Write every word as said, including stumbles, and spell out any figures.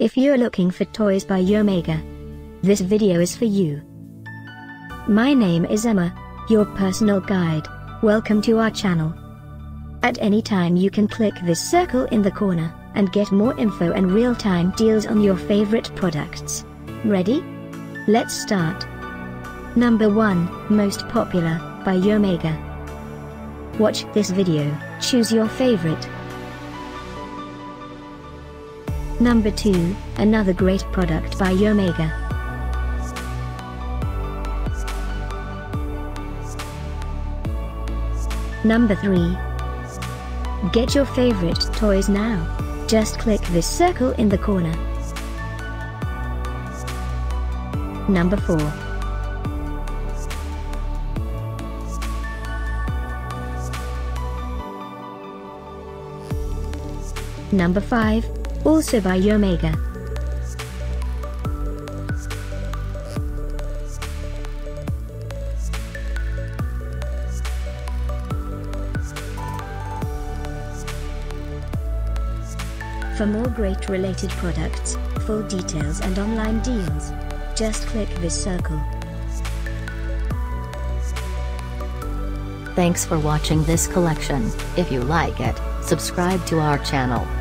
If you're looking for toys by Yomega, this video is for you. My name is Emma, your personal guide. Welcome to our channel. At any time you can click this circle in the corner, and get more info and real-time deals on your favorite products. Ready? Let's start. Number one, Most Popular, by Yomega. Watch this video, choose your favorite. Number two, Another Great Product by Yomega. Number three. Get your favorite toys now. Just click this circle in the corner. Number four. Number five. Also by Yomega. For more great related products, full details and online deals, just click this circle. Thanks for watching this collection. If you like it, subscribe to our channel.